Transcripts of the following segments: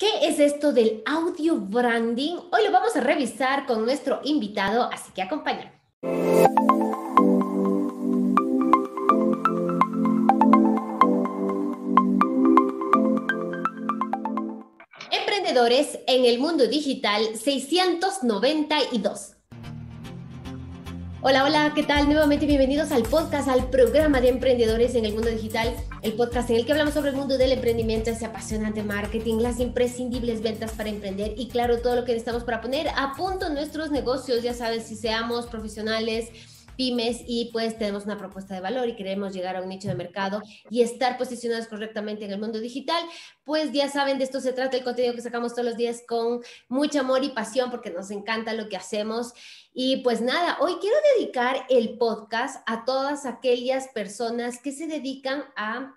¿Qué es esto del audio branding? Hoy lo vamos a revisar con nuestro invitado, así que acompáñame. Emprendedores en el Mundo Digital 692. Hola, hola, ¿qué tal? Nuevamente bienvenidos al podcast, al programa de Emprendedores en el Mundo Digital, el podcast en el que hablamos sobre el mundo del emprendimiento, ese apasionante marketing, las imprescindibles ventas para emprender y claro, todo lo que necesitamos para poner a punto nuestros negocios, ya saben, si seamos profesionales, pymes y pues tenemos una propuesta de valor y queremos llegar a un nicho de mercado y estar posicionados correctamente en el mundo digital, pues ya saben, de esto se trata el contenido que sacamos todos los días con mucho amor y pasión porque nos encanta lo que hacemos. Y pues nada, hoy quiero dedicar el podcast a todas aquellas personas que se dedican a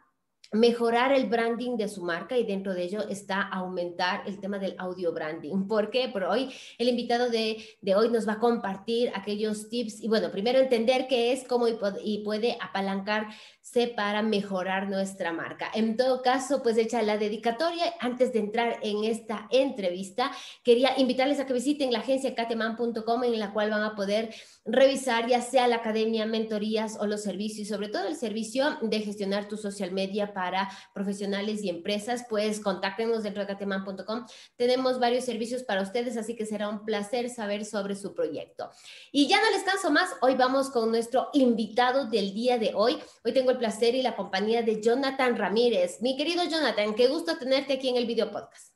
mejorar el branding de su marca y dentro de ello está aumentar el tema del audio branding. ¿Por qué? Por hoy el invitado de hoy nos va a compartir aquellos tips y bueno, primero entender qué es, cómo y puede apalancarse para mejorar nuestra marca. En todo caso, pues hecha la dedicatoria, antes de entrar en esta entrevista, quería invitarles a que visiten la agencia Kateman.com en la cual van a poder revisar ya sea la academia, mentorías o los servicios y sobre todo el servicio de gestionar tu social media para profesionales y empresas, pues contáctenos dentro de Kateman.com. Tenemos varios servicios para ustedes, así que será un placer saber sobre su proyecto. Y ya no les canso más, hoy vamos con nuestro invitado del día de hoy. Hoy tengo el placer y la compañía de Jonathan Ramírez. Mi querido Jonathan, qué gusto tenerte aquí en el video podcast.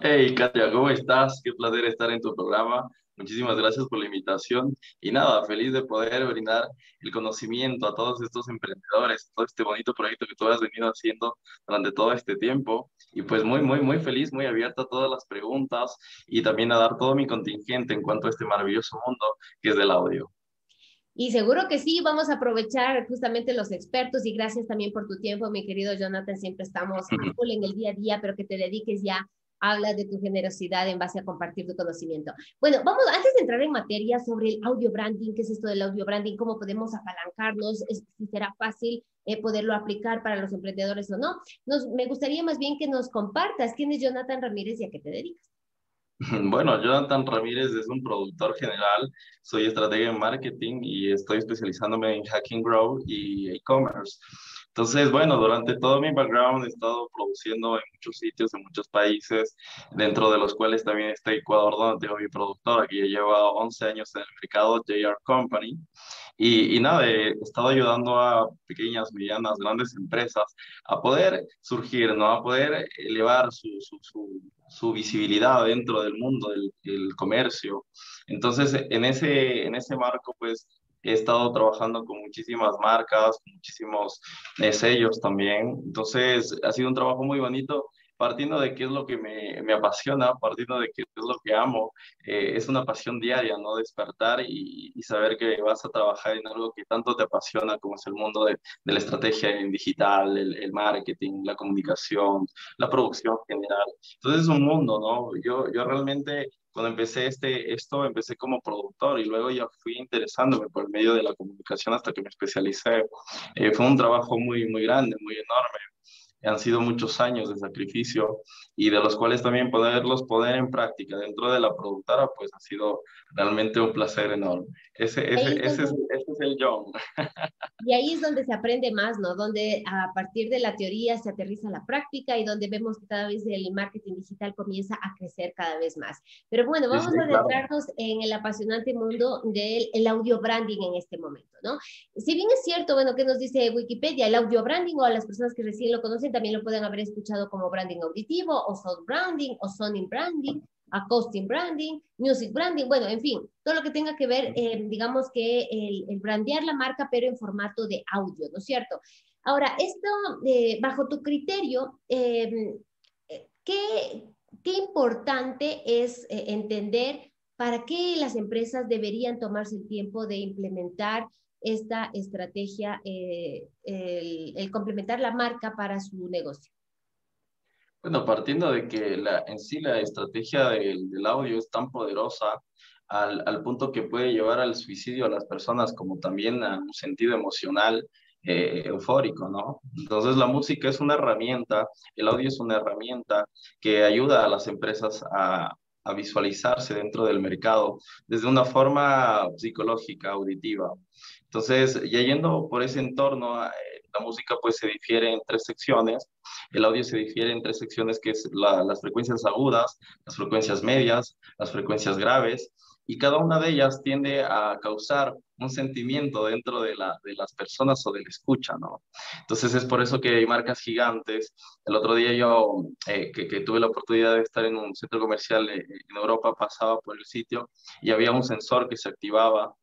Hey Katia, ¿cómo estás? Qué placer estar en tu programa. Muchísimas gracias por la invitación y nada, feliz de poder brindar el conocimiento a todos estos emprendedores, todo este bonito proyecto que tú has venido haciendo durante todo este tiempo y pues muy feliz, muy abierta a todas las preguntas y también a dar todo mi contingente en cuanto a este maravilloso mundo que es del audio. Y seguro que sí, vamos a aprovechar justamente los expertos y gracias también por tu tiempo, mi querido Jonathan, siempre estamos en el día a día, pero que te dediques ya. Habla de tu generosidad en base a compartir tu conocimiento. Bueno, vamos, antes de entrar en materia sobre el audio branding, ¿qué es esto del audio branding? ¿Cómo podemos apalancarnos? ¿Si será fácil poderlo aplicar para los emprendedores o no? Me gustaría más bien que nos compartas quién es Jonathan Ramírez y a qué te dedicas. Bueno, Jonathan Ramírez es un productor general, soy estratega en marketing y estoy especializándome en hacking growth y e-commerce. Entonces, bueno, durante todo mi background he estado produciendo en muchos sitios, en muchos países, dentro de los cuales también está Ecuador, donde tengo mi productora, que ya lleva 11 años en el mercado, J.R. Company. Y nada, he estado ayudando a pequeñas, medianas, grandes empresas a poder surgir, ¿no? A poder elevar su visibilidad dentro del mundo del comercio. Entonces, en ese marco, pues, he estado trabajando con muchísimas marcas, muchísimos sellos también. Entonces, ha sido un trabajo muy bonito, partiendo de qué es lo que me apasiona, partiendo de qué es lo que amo. Es una pasión diaria, ¿no? Despertar y saber que vas a trabajar en algo que tanto te apasiona, como es el mundo de la estrategia en digital, el marketing, la comunicación, la producción en general. Entonces, es un mundo, ¿no? Yo realmente, cuando empecé empecé como productor y luego ya fui interesándome por medio de la comunicación hasta que me especialicé. Fue un trabajo muy grande, muy enorme. Han sido muchos años de sacrificio y de los cuales también poner en práctica dentro de la productora, pues ha sido realmente un placer enorme. Ese es el John. Y ahí es donde se aprende más, ¿no? Donde a partir de la teoría se aterriza la práctica y donde vemos que cada vez el marketing digital comienza a crecer cada vez más. Pero bueno, vamos a adentrarnos en el apasionante mundo del audio branding en este momento, ¿no? Si bien es cierto, bueno, ¿qué nos dice Wikipedia? El audio branding o a las personas que recién lo conocen también lo pueden haber escuchado como branding auditivo, o Sound Branding, o Sound Branding, Acoustic Branding, Music Branding, bueno, en fin, todo lo que tenga que ver, digamos que el brandear la marca, pero en formato de audio, ¿no es cierto? Ahora, esto, bajo tu criterio, ¿qué importante es entender para qué las empresas deberían tomarse el tiempo de implementar esta estrategia, el complementar la marca para su negocio? Bueno, partiendo de que en sí la estrategia del audio es tan poderosa al punto que puede llevar al suicidio a las personas, como también a un sentido emocional eufórico, ¿no? Entonces la música es una herramienta, el audio es una herramienta que ayuda a las empresas a visualizarse dentro del mercado desde una forma psicológica, auditiva. Entonces, ya yendo por ese entorno, la música pues se difiere en tres secciones, el audio se difiere en tres secciones, que es las frecuencias agudas, las frecuencias medias, las frecuencias graves, y cada una de ellas tiende a causar un sentimiento dentro de las personas o del escucha, ¿no? Entonces es por eso que hay marcas gigantes. El otro día yo, que tuve la oportunidad de estar en un centro comercial en Europa, pasaba por el sitio y había un sensor que se activaba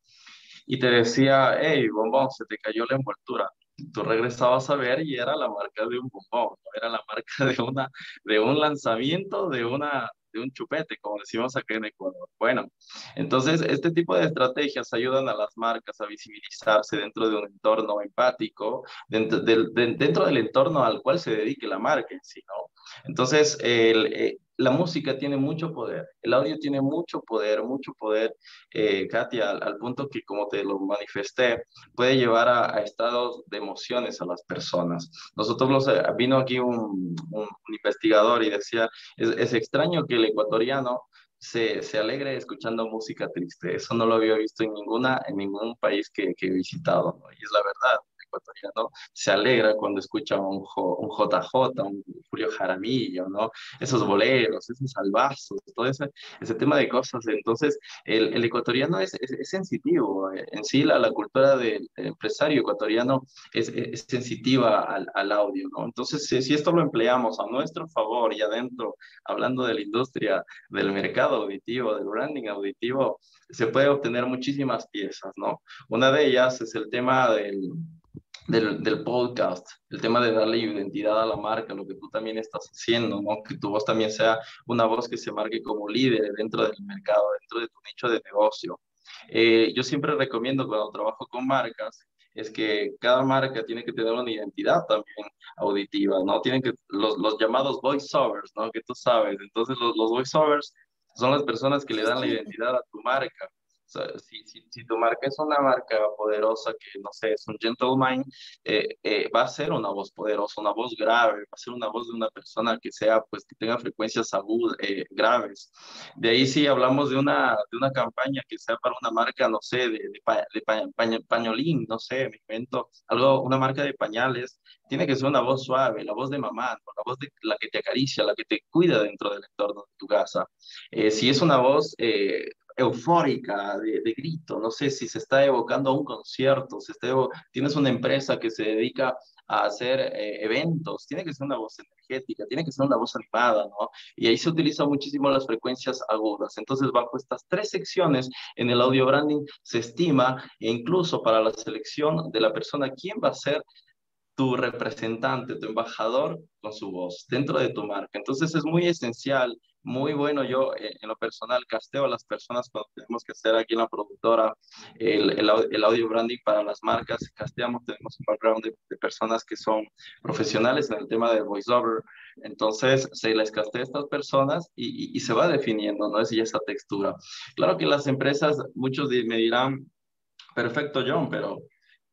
y te decía, hey, bombón, se te cayó la envoltura. Tú regresabas a ver y era la marca de un bombón, ¿no? Era la marca de un lanzamiento, de un chupete, como decimos acá en Ecuador. Bueno, entonces este tipo de estrategias ayudan a las marcas a visibilizarse dentro de un entorno empático, dentro del entorno al cual se dedique la marca en sí, ¿no? Entonces, la música tiene mucho poder, el audio tiene mucho poder, Katia, al punto que, como te lo manifesté, puede llevar a estados de emociones a las personas. Vino aquí un investigador y decía, es extraño que el ecuatoriano se alegre escuchando música triste. Eso no lo había visto en ningún país que he visitado, ¿no? Y es la verdad. ¿No? Se alegra cuando escucha un JJ, un Julio Jaramillo, ¿no? Esos boleros, esos salvazos, todo ese tema de cosas. Entonces, el ecuatoriano es sensitivo. En sí, la cultura del empresario ecuatoriano es sensitiva al audio, ¿no? Entonces, si esto lo empleamos a nuestro favor y adentro, hablando de la industria, del mercado auditivo, del branding auditivo, se puede obtener muchísimas piezas, ¿no? Una de ellas es el tema del podcast, el tema de darle identidad a la marca, lo que tú también estás haciendo, ¿no? Que tu voz también sea una voz que se marque como líder dentro del mercado, dentro de tu nicho de negocio. Yo siempre recomiendo, cuando trabajo con marcas, es que cada marca tiene que tener una identidad también auditiva, ¿no? Tienen que, los llamados voiceovers, ¿no? Que tú sabes. Entonces, los voiceovers son las personas que le dan la identidad a tu marca. O sea, si tu marca es una marca poderosa, que no sé, es un gentleman, va a ser una voz poderosa, una voz grave, va a ser una voz de una persona que sea, pues, que tenga frecuencias agudas, graves. De ahí, si hablamos de una campaña que sea para una marca, no sé, de pañolín, no sé, me invento algo, una marca de pañales, tiene que ser una voz suave, la voz de mamá, la voz de la que te acaricia, la que te cuida dentro del entorno de tu casa. Si es una voz eufórica, de grito, no sé, si se está evocando a un concierto, tienes una empresa que se dedica a hacer eventos, tiene que ser una voz energética, tiene que ser una voz animada, ¿no? Y ahí se utilizan muchísimo las frecuencias agudas. Entonces, bajo estas tres secciones en el audio branding se estima, e incluso para la selección de la persona, quién va a ser tu representante, tu embajador con su voz dentro de tu marca. Entonces, es muy esencial. Muy bueno, yo en lo personal casteo a las personas cuando tenemos que hacer aquí en la productora el audio branding para las marcas. Casteamos, tenemos un background de personas que son profesionales en el tema de voiceover. Entonces se les castea a estas personas y se va definiendo, ¿no? Es esa textura. Claro que las empresas, muchos me dirán, perfecto, John, pero...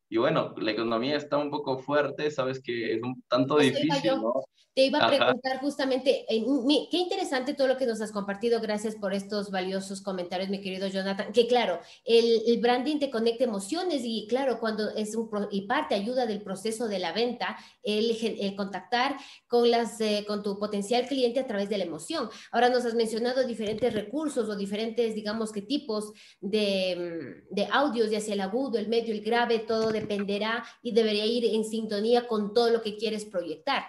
Y bueno, la economía está un poco fuerte, sabes que es un tanto difícil, ¿no? Te iba a preguntar justamente, qué interesante todo lo que nos has compartido, gracias por estos valiosos comentarios, mi querido Jonathan, que claro, el branding te conecta emociones y claro, cuando es parte ayuda del proceso de la venta, el contactar con tu potencial cliente a través de la emoción. Ahora nos has mencionado diferentes recursos o diferentes, digamos, que tipos de audios, ya sea el agudo, el medio, el grave, todo dependerá y debería ir en sintonía con todo lo que quieres proyectar.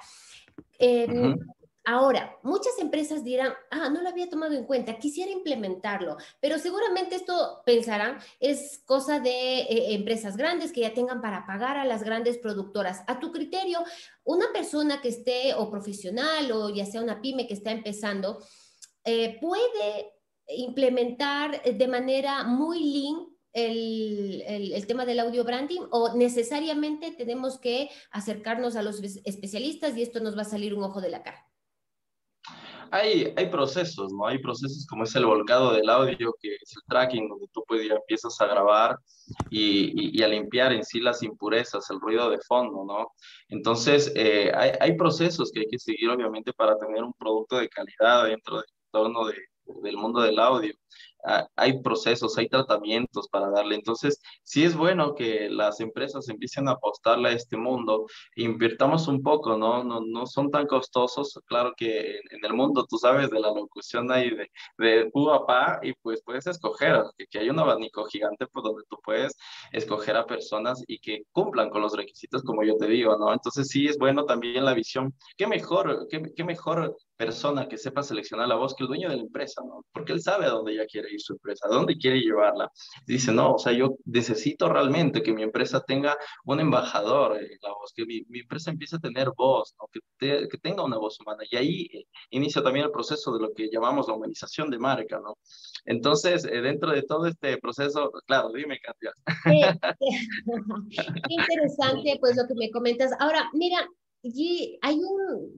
Ahora, muchas empresas dirán, no lo había tomado en cuenta, quisiera implementarlo, pero seguramente esto, pensarán, es cosa de empresas grandes que ya tengan para pagar a las grandes productoras. A tu criterio, una persona que esté, o profesional, o ya sea una pyme que está empezando, puede implementar de manera muy lean el tema del audio branding, o necesariamente tenemos que acercarnos a los especialistas y esto nos va a salir un ojo de la cara? Hay procesos, ¿no? Hay procesos como es el volcado del audio, que es el tracking, donde tú empiezas a grabar y a limpiar en sí las impurezas, el ruido de fondo, ¿no? Entonces, hay procesos que hay que seguir, obviamente, para tener un producto de calidad dentro del entorno del mundo del audio. Hay procesos, hay tratamientos para darle. Entonces, sí es bueno que las empresas empiecen a apostarle a este mundo, invirtamos un poco, ¿no? No son tan costosos. Claro que en el mundo, tú sabes, de la locución hay de pu a pa, y pues puedes escoger, que hay un abanico gigante por donde tú puedes escoger a personas y que cumplan con los requisitos, como yo te digo, ¿no? Entonces, sí es bueno también la visión. ¿Qué mejor persona que sepa seleccionar la voz que el dueño de la empresa, ¿no? Porque él sabe a dónde ya quiere ir su empresa, a dónde quiere llevarla. Dice, no, o sea, yo necesito realmente que mi empresa tenga un embajador en la voz, que mi empresa empiece a tener voz, ¿no? Que tenga una voz humana. Y ahí inicia también el proceso de lo que llamamos la humanización de marca, ¿no? Entonces, dentro de todo este proceso, claro, dime, Katia. Qué interesante, pues, lo que me comentas. Ahora, mira, y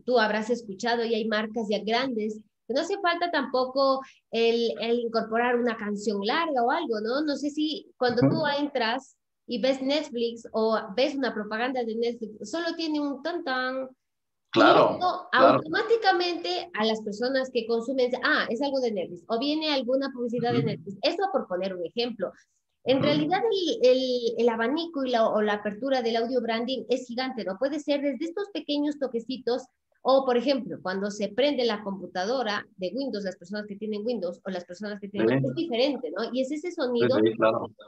tú habrás escuchado, y hay marcas ya grandes, que no hace falta tampoco el incorporar una canción larga o algo, ¿no? No sé si cuando tú entras y ves Netflix o ves una propaganda de Netflix, solo tiene un tan. Claro, esto, claro. Automáticamente a las personas que consumen, es algo de Netflix, o viene alguna publicidad de Netflix. Esto por poner un ejemplo. En realidad el abanico y la apertura del audio branding es gigante, ¿no? Puede ser desde estos pequeños toquecitos, o por ejemplo, cuando se prende la computadora de Windows, las personas que tienen Windows o las personas que tienen Windows, es diferente, ¿no? Y es ese sonido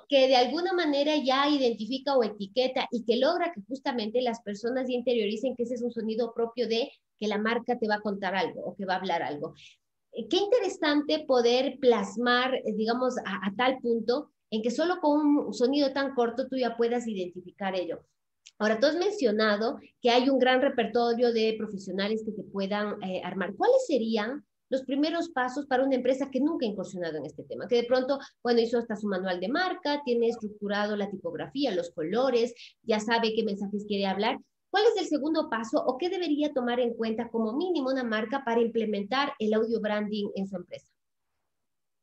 que de alguna manera ya identifica o etiqueta, y que logra que justamente las personas interioricen que ese es un sonido propio de que la marca te va a contar algo o que va a hablar algo. Qué interesante poder plasmar, digamos, a tal punto en que solo con un sonido tan corto tú ya puedas identificar ello. Ahora, tú has mencionado que hay un gran repertorio de profesionales que te puedan armar. ¿Cuáles serían los primeros pasos para una empresa que nunca ha incursionado en este tema? Que de pronto, bueno, hizo hasta su manual de marca, tiene estructurado la tipografía, los colores, ya sabe qué mensajes quiere hablar. ¿Cuál es el segundo paso, o qué debería tomar en cuenta como mínimo una marca para implementar el audio branding en su empresa?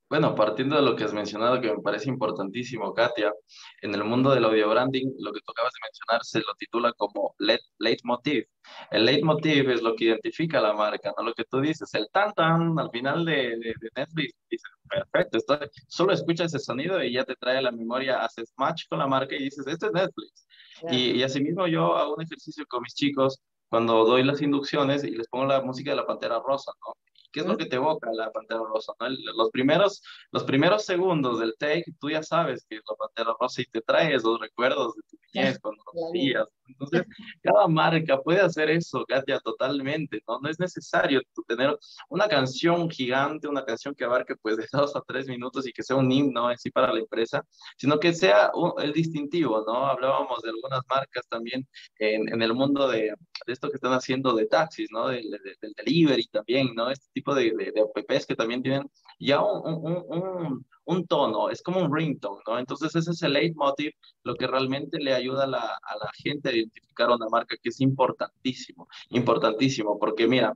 Bueno, partiendo de lo que has mencionado, que me parece importantísimo, Katia, en el mundo del audio branding, lo que tú acabas de mencionar se lo titula como Leitmotiv. El leitmotiv es lo que identifica a la marca, ¿no? Lo que tú dices, el tan-tan al final de Netflix, dices, perfecto, solo escuchas ese sonido y ya te trae a la memoria, haces match con la marca y dices, este es Netflix. Yeah. Y asimismo yo hago un ejercicio con mis chicos cuando doy las inducciones y les pongo la música de la Pantera Rosa, ¿no? ¿Qué es lo que te evoca la Pantera Rosa, ¿no? Los primeros segundos del take, tú ya sabes que es la Pantera Rosa y te traes los recuerdos de tu niñez cuando los días. Entonces, cada marca puede hacer eso, Katia, totalmente, ¿no? No es necesario tener una canción gigante, una canción que abarque pues de 2 a 3 minutos y que sea un himno en sí para la empresa, sino que sea el distintivo, ¿no? Hablábamos de algunas marcas también en el mundo de esto que están haciendo de taxis, ¿no? Del delivery también, ¿no? Este tipo de apps que también tienen ya un tono, es como un ringtone, ¿no? Entonces ese es el leitmotiv, lo que realmente le ayuda a la gente a identificar una marca, que es importantísimo, porque mira,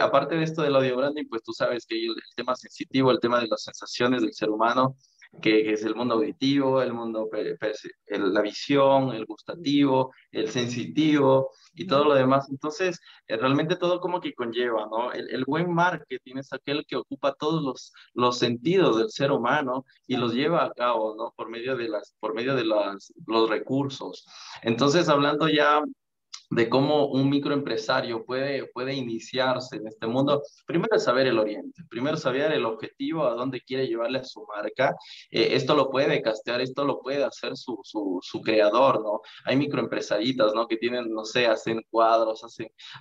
aparte de esto del audio branding, pues tú sabes que el tema sensitivo, el tema de las sensaciones del ser humano, que es el mundo auditivo, el mundo, la visión, el gustativo, el sensitivo y todo lo demás. Entonces, realmente todo como que conlleva, ¿no? El buen marketing es aquel que ocupa todos los sentidos del ser humano y los lleva a cabo, ¿no? Por medio de los recursos. Entonces, hablando ya de cómo un microempresario puede iniciarse en este mundo. Primero es saber el oriente, primero saber el objetivo, a dónde quiere llevarle a su marca. Esto lo puede castear, esto lo puede hacer su creador, ¿no? Hay microempresaritas, ¿no? Que tienen, no sé, hacen cuadros,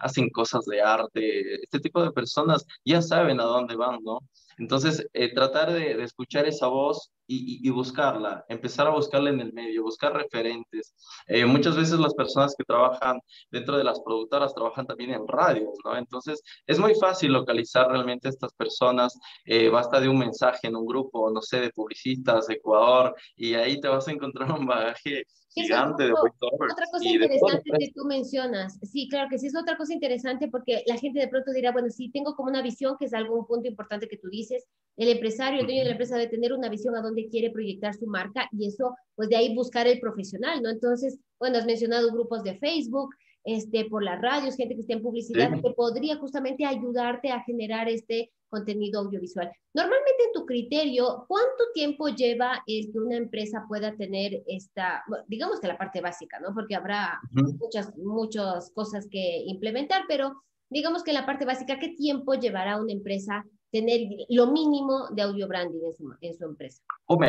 hacen cosas de arte. Este tipo de personas ya saben a dónde van, ¿no? Entonces, tratar de escuchar esa voz y buscarla, empezar a buscarla en el medio, buscar referentes. Muchas veces las personas que trabajan dentro de las productoras trabajan también en radios, ¿no? Entonces, es muy fácil localizar realmente a estas personas. Basta de un mensaje en un grupo, no sé, de publicistas de Ecuador, y ahí te vas a encontrar un bagaje gigante de voiceovers. Otra cosa interesante que tú mencionas. Sí, claro que sí, es otra cosa interesante, porque la gente de pronto dirá, bueno, sí, tengo como una visión, que es algún punto importante que tú dices. El empresario, el dueño de la empresa, debe tener una visión a dónde quiere proyectar su marca, y eso, pues de ahí buscar el profesional, ¿no? Entonces, bueno, has mencionado grupos de Facebook, por las radios, gente que está en publicidad, sí, que podría justamente ayudarte a generar este contenido audiovisual. Normalmente, en tu criterio, ¿cuánto tiempo lleva el que una empresa pueda tener esta, digamos que la parte básica, ¿no? Porque habrá muchas cosas que implementar, pero digamos que la parte básica, ¿qué tiempo llevará una empresa tener lo mínimo de audio branding en su empresa? Un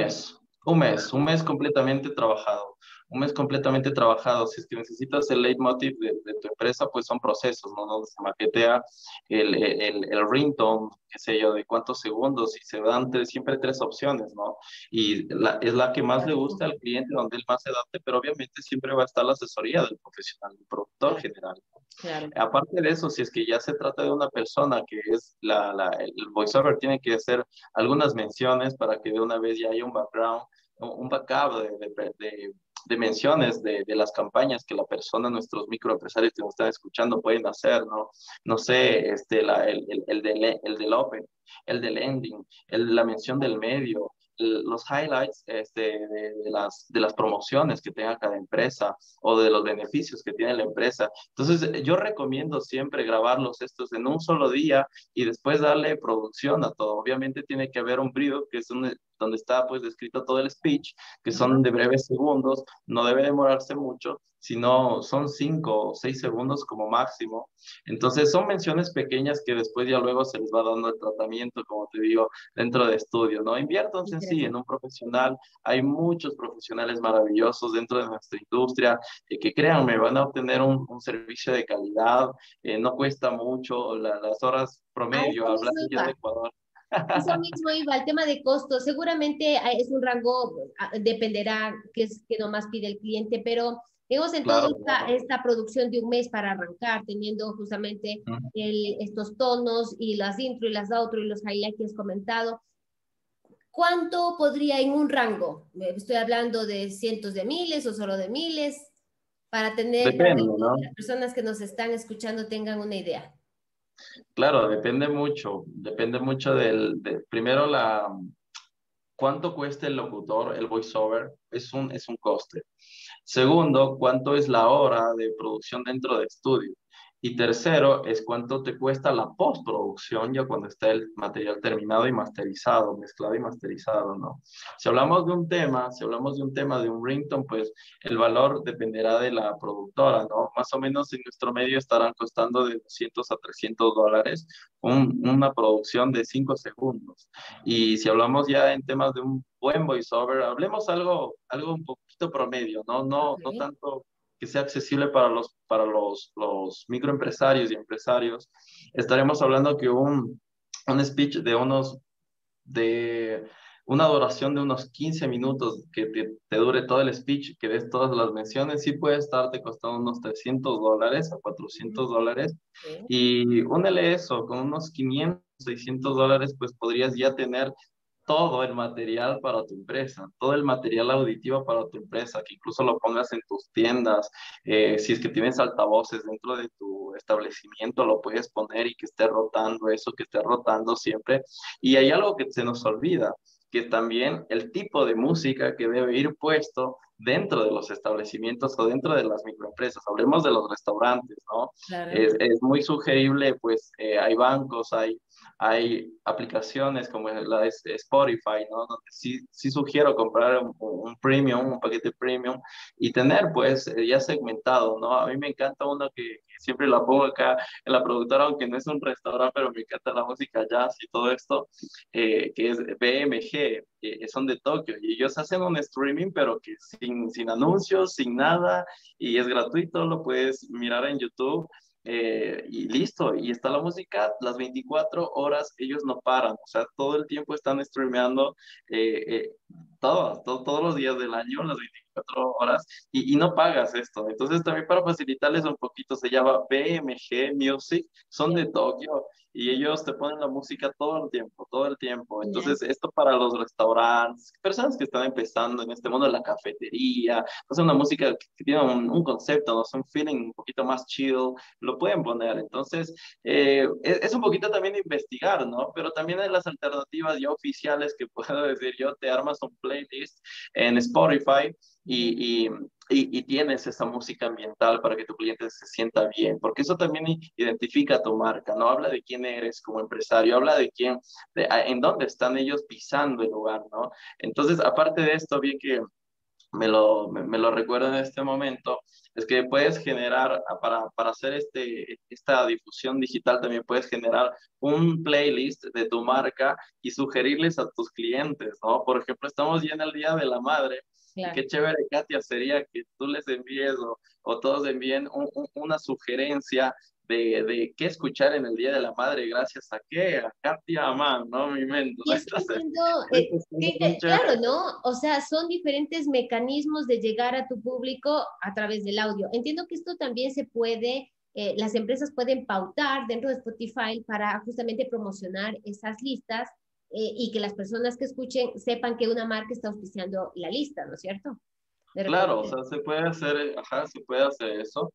mes completamente trabajado. Un mes completamente trabajado. Si es que necesitas el leitmotiv de tu empresa, pues son procesos, ¿no? Donde se maquetea el ringtone, qué sé yo, de cuántos segundos, y se dan siempre tres opciones, ¿no? Y es la que más le gusta al cliente, donde él más se adapte, pero obviamente siempre va a estar la asesoría del profesional, del productor general. Claro. Aparte de eso, si es que ya se trata de una persona que es el voiceover, tiene que hacer algunas menciones para que de una vez ya haya un background, un backup de menciones de las campañas que la persona, nuestros microempresarios que nos están escuchando, pueden hacer, ¿no? No sé, el del open, el del ending, la mención del medio, los highlights de las promociones que tenga cada empresa, o de los beneficios que tiene la empresa. Entonces, yo recomiendo siempre grabarlos estos en un solo día y después darle producción a todo. Obviamente tiene que haber un brief, que es donde está pues descrito todo el speech, que son de breves segundos, no debe demorarse mucho, sino son 5 o 6 segundos como máximo. Entonces son menciones pequeñas que después ya luego se les va dando el tratamiento, como te digo, dentro de estudio, ¿no? Inviértanse sí en un profesional. Hay muchos profesionales maravillosos dentro de nuestra industria, que créanme, van a obtener un servicio de calidad, no cuesta mucho, las horas promedio, hablando ya de Ecuador. Eso mismo iba, el tema de costos. Seguramente es un rango, dependerá qué es que nomás pide el cliente, pero digamos, en toda esta producción de un mes para arrancar, teniendo justamente estos tonos y las intro y las outro y los highlights que has comentado, ¿cuánto podría en un rango? Estoy hablando de cientos de miles o solo de miles, para tener, depende, ¿no?, las personas que nos están escuchando tengan una idea. Claro, depende mucho primero, cuánto cuesta el locutor, el voiceover, es un coste. Segundo, cuánto es la hora de producción dentro de estudio. Y tercero, es cuánto te cuesta la postproducción, ya cuando está el material terminado y masterizado, mezclado y masterizado, ¿no? Si hablamos de un tema de un ringtone, pues el valor dependerá de la productora, ¿no? Más o menos en nuestro medio estarán costando de $200 a $300 una producción de 5 segundos. Y si hablamos ya en temas de un buen voiceover, hablemos algo un poquito promedio, ¿no? No tanto que sea accesible para los microempresarios y empresarios. Estaremos hablando que un speech de una duración de unos 15 minutos, que te dure todo el speech, que des todas las menciones, sí puede estarte costando unos $300 a $400. Okay. Y únele eso, con unos $500, $600, pues podrías ya tener todo el material para tu empresa, todo el material auditivo para tu empresa, que incluso lo pongas en tus tiendas. Si es que tienes altavoces dentro de tu establecimiento, lo puedes poner y que esté rotando eso, que esté rotando siempre. Y hay algo que se nos olvida, que también el tipo de música que debe ir puesto dentro de los establecimientos o dentro de las microempresas. Hablemos de los restaurantes, ¿no? Claro. Es muy sugerible, pues hay bancos, hay aplicaciones como la de Spotify, ¿no? Donde sí sugiero comprar un paquete premium, y tener pues ya segmentado, ¿no? A mí me encanta uno que siempre la pongo acá en la productora, aunque no es un restaurante, pero me encanta la música jazz y todo esto, que es BMG, son de Tokio, y ellos hacen un streaming, pero que sin anuncios, sin nada, y es gratuito, lo puedes mirar en YouTube. y listo, y está la música las 24 horas, ellos no paran, o sea, todo el tiempo están streameando todos los días del año, las 24 horas, y no pagas esto. Entonces también para facilitarles un poquito, se llama BMG Music, son de Tokio, y ellos te ponen la música todo el tiempo. Entonces esto para los restaurantes, personas que están empezando en este mundo de la cafetería, es una música que tiene un concepto, ¿no? Es un feeling un poquito más chill, lo pueden poner. Entonces es un poquito también de investigar, ¿no? Pero también hay las alternativas ya oficiales que puedo decir yo, te armas un playlist en Spotify y tienes esa música ambiental para que tu cliente se sienta bien, porque eso también identifica a tu marca, ¿no? Habla de quién eres como empresario, habla de quién, en dónde están ellos pisando el lugar, ¿no? Entonces, aparte de esto, bien que me lo recuerdo en este momento, es que puedes generar, para hacer esta difusión digital, también puedes generar un playlist de tu marca y sugerirles a tus clientes, ¿no? Por ejemplo, estamos ya en el Día de la Madre. Claro. Qué chévere, Katia, sería que tú les envíes o todos envíen una sugerencia de qué escuchar en el Día de la Madre, gracias a qué, a Katia Amán, ¿no? Mi mente. Claro, ¿no? O sea, son diferentes mecanismos de llegar a tu público a través del audio. Entiendo que esto también se puede, las empresas pueden pautar dentro de Spotify para justamente promocionar esas listas. Y que las personas que escuchen sepan que una marca está auspiciando la lista, ¿no es cierto? Claro, o sea, se puede hacer eso.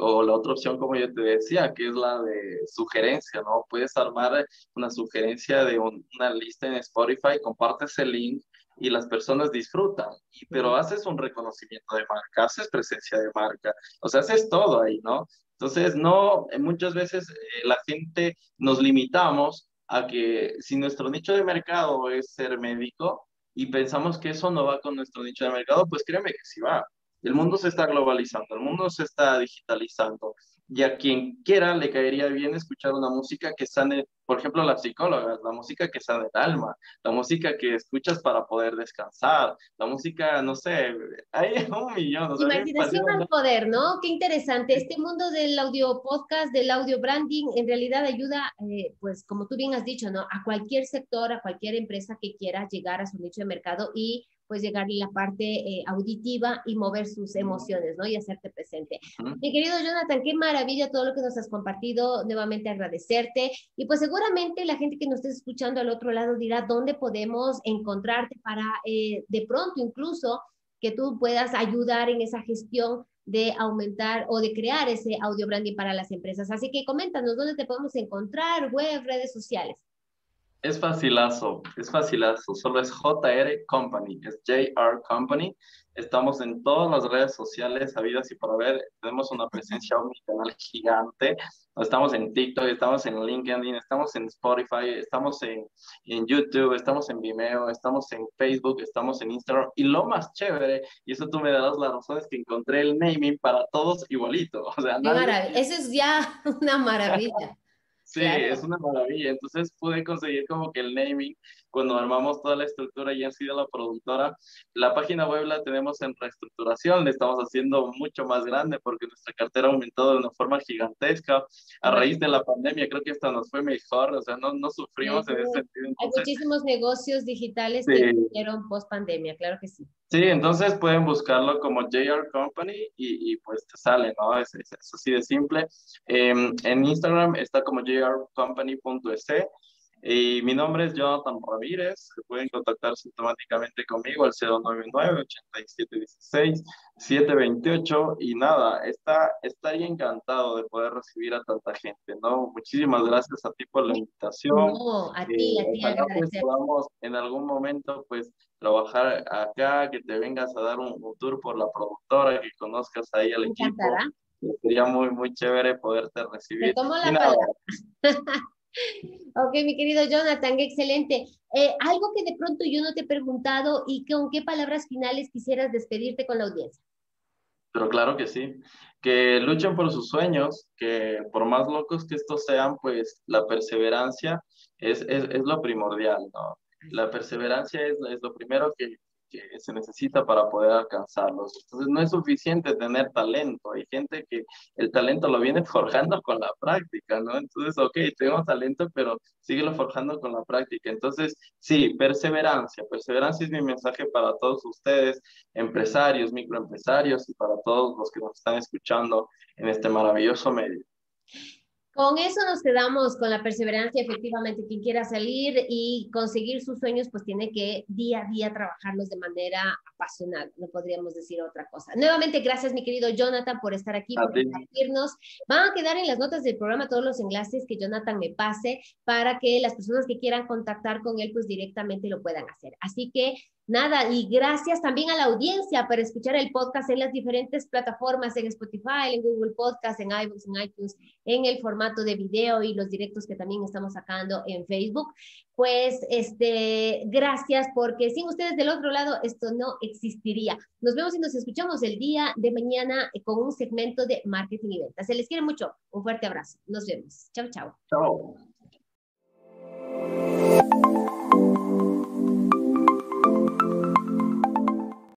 O la otra opción, como yo te decía, que es la de sugerencia, ¿no? Puedes armar una sugerencia de una lista en Spotify, compartes el link y las personas disfrutan, pero haces un reconocimiento de marca, haces presencia de marca, o sea, haces todo ahí, ¿no? Entonces, no, muchas veces la gente nos limitamos a que si nuestro nicho de mercado es ser médico y pensamos que eso no va con nuestro nicho de mercado, pues créeme que sí va. El mundo se está globalizando, el mundo se está digitalizando, y a quien quiera le caería bien escuchar una música que sane, por ejemplo, las psicólogas, la música que sane el alma, la música que escuchas para poder descansar, la música, no sé, hay un millón. Imaginación al poder, ¿no? Qué interesante. Este mundo del audio podcast, del audio branding, en realidad ayuda, pues como tú bien has dicho, ¿no? A cualquier sector, a cualquier empresa que quiera llegar a su nicho de mercado y pues llegar a la parte auditiva y mover sus emociones, ¿no? Y hacerte presente. Mi querido Jonathan, qué maravilla todo lo que nos has compartido, nuevamente agradecerte, y pues seguramente la gente que nos esté escuchando al otro lado dirá dónde podemos encontrarte para de pronto incluso que tú puedas ayudar en esa gestión de aumentar o de crear ese audio branding para las empresas. Así que coméntanos dónde te podemos encontrar, web, redes sociales. Es facilazo, solo es J.R. Company, es J.R. Company. Estamos en todas las redes sociales habidas y por haber, tenemos una presencia omnicanal gigante. Estamos en TikTok, estamos en LinkedIn, estamos en Spotify, estamos en YouTube, estamos en Vimeo, estamos en Facebook, estamos en Instagram. Y lo más chévere, y eso tú me darás las razones, que encontré el naming para todos igualito. O sea, nadie... Eso es ya una maravilla. Sí, claro. Es una maravilla. Entonces pude conseguir como que el naming cuando armamos toda la estructura y han sido la productora. La página web la tenemos en reestructuración, le estamos haciendo mucho más grande porque nuestra cartera ha aumentado de una forma gigantesca. A raíz de la pandemia creo que hasta nos fue mejor, o sea, no sufrimos en ese sentido. Entonces, hay muchísimos negocios digitales que hicieron post pandemia, claro que sí. Sí, entonces pueden buscarlo como J.R. Company y pues te sale, ¿no? Es así de simple. En Instagram está como jrcompany.es y mi nombre es Jonathan Ramírez. Se pueden contactar sintomáticamente conmigo al 099-8716-728 y nada, estaría encantado de poder recibir a tanta gente, ¿no? Muchísimas gracias a ti por la invitación. No, a ti agradecer. Podamos en algún momento, pues, trabajar acá, que te vengas a dar un tour por la productora, que conozcas ahí al equipo. Encantará. Sería muy, muy chévere poderte recibir. Te tomo la palabra. Ok, mi querido Jonathan, excelente. Algo que de pronto yo no te he preguntado y con qué palabras finales quisieras despedirte con la audiencia. Pero claro que sí, que luchen por sus sueños, que por más locos que estos sean, pues la perseverancia es lo primordial, ¿no? La perseverancia es lo primero que que se necesita para poder alcanzarlos. Entonces no es suficiente tener talento, hay gente que el talento lo viene forjando con la práctica, ¿no? Entonces, ok, tengo talento, pero síguelo forjando con la práctica. Entonces, sí, perseverancia. Perseverancia es mi mensaje para todos ustedes, empresarios, microempresarios, y para todos los que nos están escuchando en este maravilloso medio. Con eso nos quedamos, con la perseverancia. Efectivamente, quien quiera salir y conseguir sus sueños, pues tiene que día a día trabajarlos de manera apasionada, no podríamos decir otra cosa. Nuevamente, gracias mi querido Jonathan por estar aquí, por compartirnos. Van a quedar en las notas del programa todos los enlaces que Jonathan me pase para que las personas que quieran contactar con él, pues directamente lo puedan hacer. Así que nada, y gracias también a la audiencia por escuchar el podcast en las diferentes plataformas, en Spotify, en Google Podcast, en iVoox, en iTunes, en el formato de video y los directos que también estamos sacando en Facebook. Pues, gracias, porque sin ustedes del otro lado esto no existiría. Nos vemos y nos escuchamos el día de mañana con un segmento de marketing y ventas. Se les quiere mucho. Un fuerte abrazo. Nos vemos. Chao, chao. Chao.